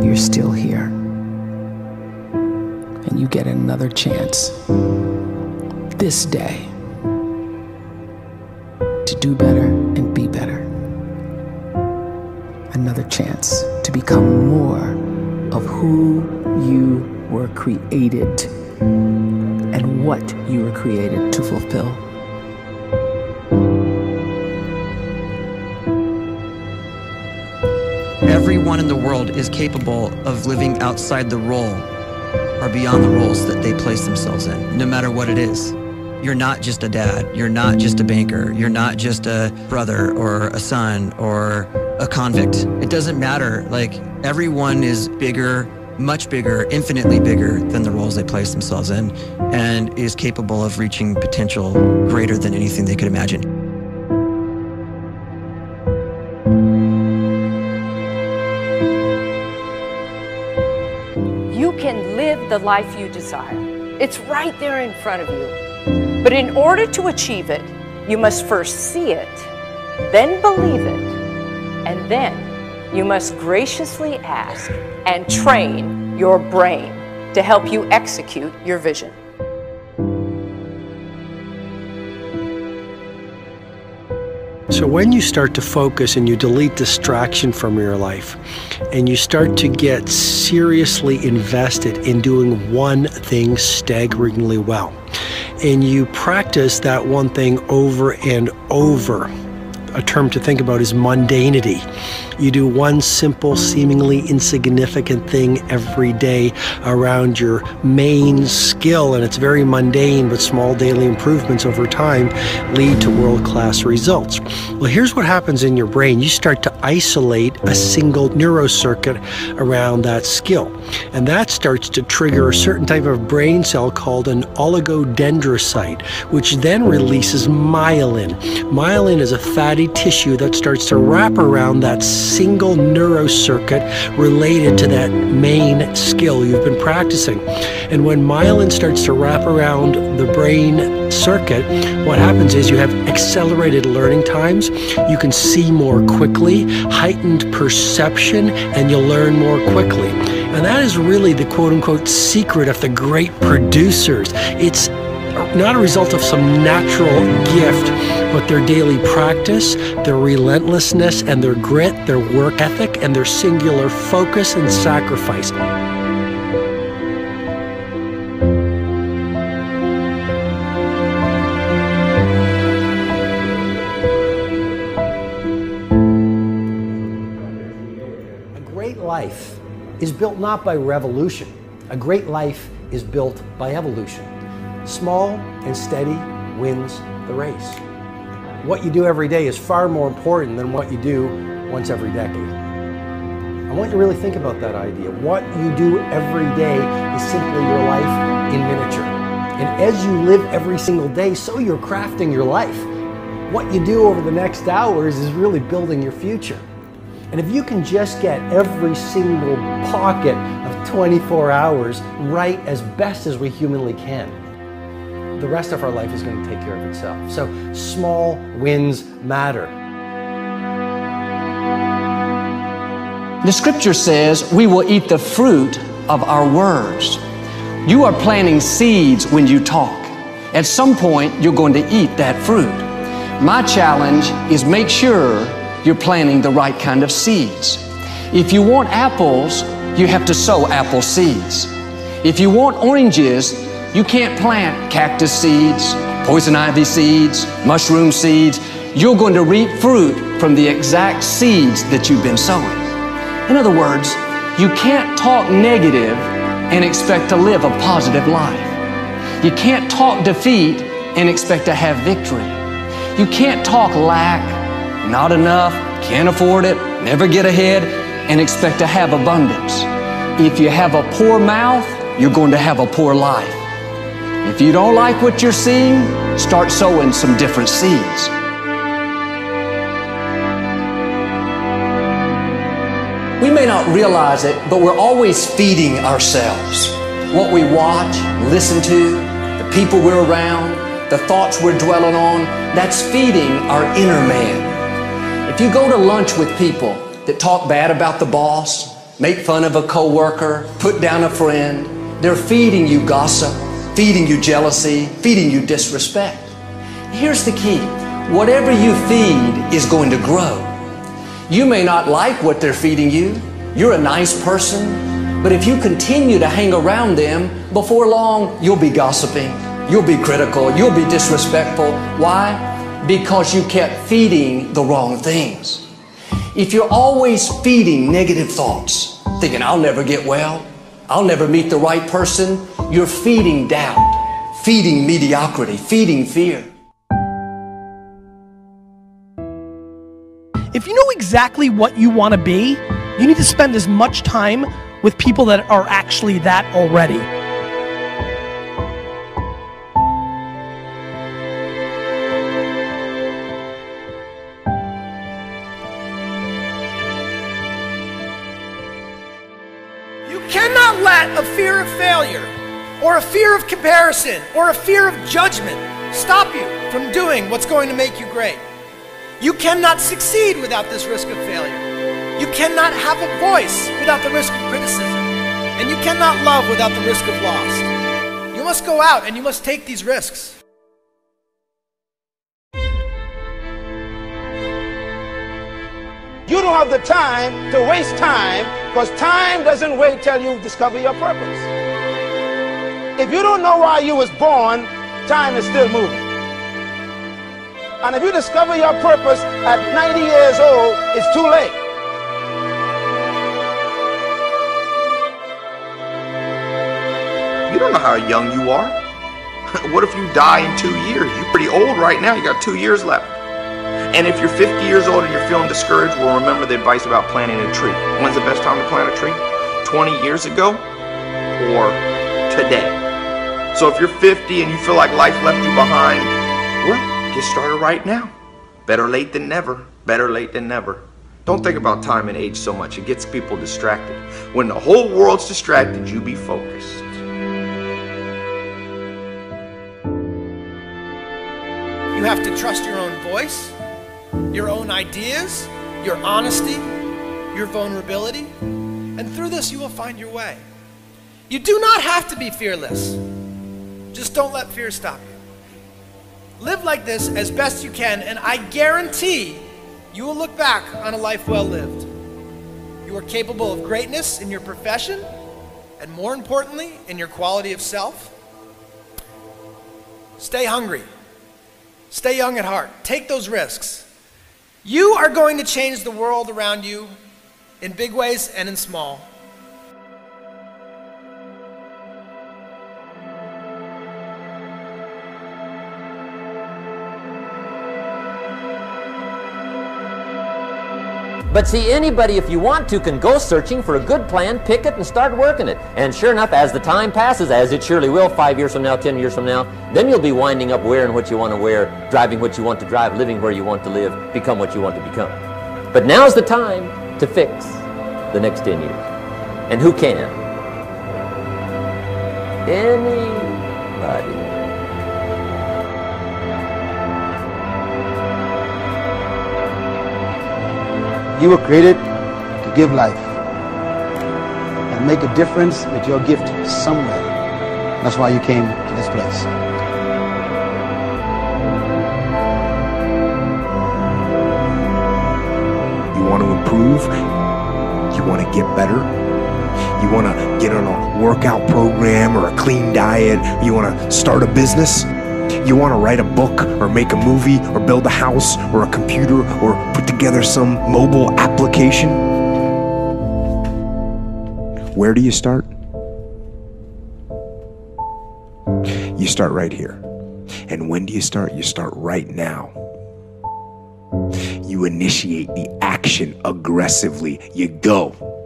you're still here. And you get another chance this day to do better and be better. Another chance to become more of who you were created and what you were created to fulfill. Everyone in the world is capable of living outside the role or beyond the roles that they place themselves in, no matter what it is. You're not just a dad, you're not just a banker, you're not just a brother or a son or a convict. It doesn't matter, like everyone is bigger, much bigger, infinitely bigger than the roles they place themselves in and is capable of reaching potential greater than anything they could imagine. You can live the life you desire. It's right there in front of you. But in order to achieve it, you must first see it, then believe it, and then you must graciously ask and train your brain to help you execute your vision. So when you start to focus and you delete distraction from your life and you start to get seriously invested in doing one thing staggeringly well, and you practice that one thing over and over, a term to think about is mundanity. You do one simple, seemingly insignificant thing every day around your main skill, and it's very mundane, but small daily improvements over time lead to world-class results. Well, here's what happens in your brain. You start to isolate a single neurocircuit around that skill, and that starts to trigger a certain type of brain cell called an oligodendrocyte, which then releases myelin. Myelin is a fatty tissue that starts to wrap around that single neurocircuit related to that main skill you've been practicing. And when myelin starts to wrap around the brain circuit, what happens is you have accelerated learning times, you can see more quickly, heightened perception, and you'll learn more quickly. And that is really the quote-unquote secret of the great producers. It's not a result of some natural gift, but their daily practice, their relentlessness, and their grit, their work ethic, and their singular focus and sacrifice. A great life is built not by revolution. A great life is built by evolution. Small and steady wins the race. What you do every day is far more important than what you do once every decade. I want you to really think about that idea. What you do every day is simply your life in miniature. And as you live every single day, so you're crafting your life. What you do over the next hours is really building your future. And if you can just get every single pocket of 24 hours right as best as we humanly can, the rest of our life is going to take care of itself. So small wins matter. The scripture says we will eat the fruit of our words. You are planting seeds when you talk. At some point, you're going to eat that fruit. My challenge is make sure you're planting the right kind of seeds. If you want apples, you have to sow apple seeds. If you want oranges, you can't plant cactus seeds, poison ivy seeds, mushroom seeds. You're going to reap fruit from the exact seeds that you've been sowing. In other words, you can't talk negative and expect to live a positive life. You can't talk defeat and expect to have victory. You can't talk lack, not enough, can't afford it, never get ahead, and expect to have abundance. If you have a poor mouth, you're going to have a poor life. If you don't like what you're seeing, start sowing some different seeds. We may not realize it, but we're always feeding ourselves. What we watch, listen to, the people we're around, the thoughts we're dwelling on, that's feeding our inner man. If you go to lunch with people that talk bad about the boss, make fun of a coworker, put down a friend. They're feeding you gossip, feeding you jealousy, feeding you disrespect. Here's the key. Whatever you feed is going to grow. You may not like what they're feeding you. You're a nice person, but if you continue to hang around them, before long, you'll be gossiping, you'll be critical, you'll be disrespectful. Why? Because you kept feeding the wrong things. If you're always feeding negative thoughts, thinking, I'll never get well, I'll never meet the right person, you're feeding doubt, feeding mediocrity, feeding fear. If you know exactly what you want to be, you need to spend as much time with people that are actually that already. You cannot let a fear of failure, or a fear of comparison, or a fear of judgment stop you from doing what's going to make you great. You cannot succeed without this risk of failure. You cannot have a voice without the risk of criticism. And you cannot love without the risk of loss. You must go out and you must take these risks. You don't have the time to waste time, because time doesn't wait till you discover your purpose. If you don't know why you was born, time is still moving. And if you discover your purpose at 90 years old, it's too late. You don't know how young you are. What if you die in 2 years? You're pretty old right now. You got 2 years left. And if you're 50 years old and you're feeling discouraged, well, remember the advice about planting a tree. When's the best time to plant a tree? 20 years ago or today? So if you're 50 and you feel like life left you behind, well, get started right now. Better late than never. Better late than never. Don't think about time and age so much. It gets people distracted. When the whole world's distracted, you be focused. You have to trust your own voice, your own ideas, your honesty, your vulnerability, and through this you will find your way. You do not have to be fearless. Just don't let fear stop you. Live like this as best you can, and I guarantee you will look back on a life well lived. You are capable of greatness in your profession, and more importantly, in your quality of self. Stay hungry. Stay young at heart. Take those risks. You are going to change the world around you in big ways and in small. But see, anybody, if you want to, can go searching for a good plan, pick it, and start working it. And sure enough, as the time passes, as it surely will, 5 years from now, 10 years from now, then you'll be winding up wearing what you want to wear, driving what you want to drive, living where you want to live, become what you want to become. But now's the time to fix the next 10 years. And who can? Anybody. You were created to give life and make a difference with your gift somewhere. That's why you came to this place. You want to improve, you want to get better, you want to get on a workout program or a clean diet, you want to start a business. You want to write a book or make a movie or build a house or a computer or put together some mobile application? Where do you start? You start right here. And when do you start? You start right now. You initiate the action aggressively. You go.